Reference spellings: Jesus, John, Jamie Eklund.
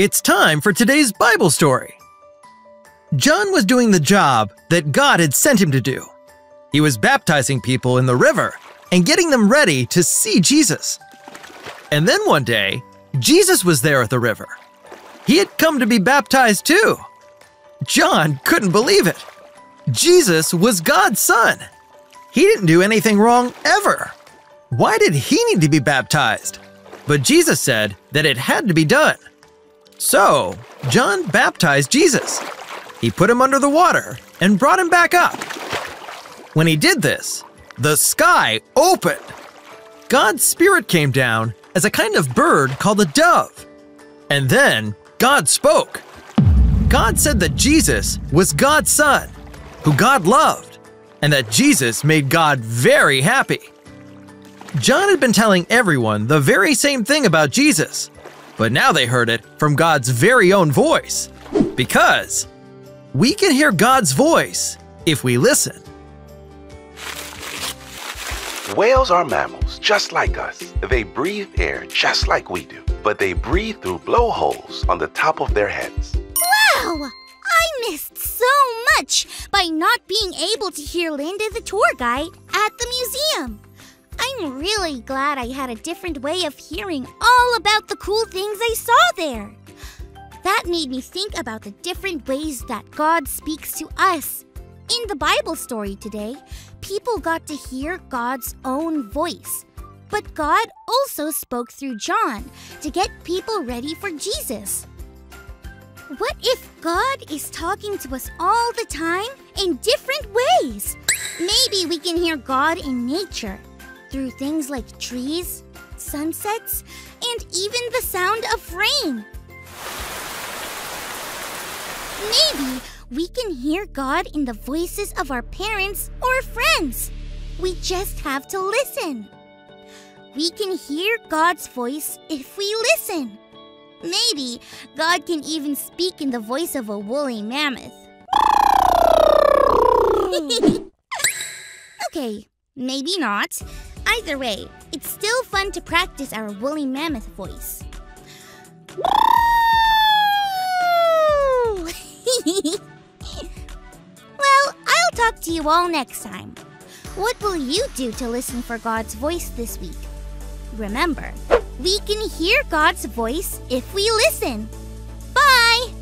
It's time for today's Bible story. John was doing the job that God had sent him to do. He was baptizing people in the river and getting them ready to see Jesus. And then one day, Jesus was there at the river. He had come to be baptized too. John couldn't believe it. Jesus was God's son. He didn't do anything wrong ever. Why did he need to be baptized? But Jesus said that it had to be done. So, John baptized Jesus. He put him under the water and brought him back up. When he did this, the sky opened. God's Spirit came down as a kind of bird called a dove. And then God spoke. God said that Jesus was God's son, who God loved, and that Jesus made God very happy. John had been telling everyone the very same thing about Jesus. But now they heard it from God's very own voice, because we can hear God's voice if we listen. Whales are mammals just like us. They breathe air just like we do, but they breathe through blowholes on the top of their heads. Wow! I missed so much by not being able to hear Linda the tour guide at the museum. I'm really glad I had a different way of hearing all about the cool things I saw there. That made me think about the different ways that God speaks to us. In the Bible story today, people got to hear God's own voice. But God also spoke through John to get people ready for Jesus. What if God is talking to us all the time in different ways? Maybe we can hear God in nature, through things like trees, sunsets, and even the sound of rain. Maybe we can hear God in the voices of our parents or friends. We just have to listen. We can hear God's voice if we listen. Maybe God can even speak in the voice of a woolly mammoth. Okay, maybe not. Either way, it's still fun to practice our woolly mammoth voice. Well, I'll talk to you all next time. What will you do to listen for God's voice this week? Remember, we can hear God's voice if we listen. Bye!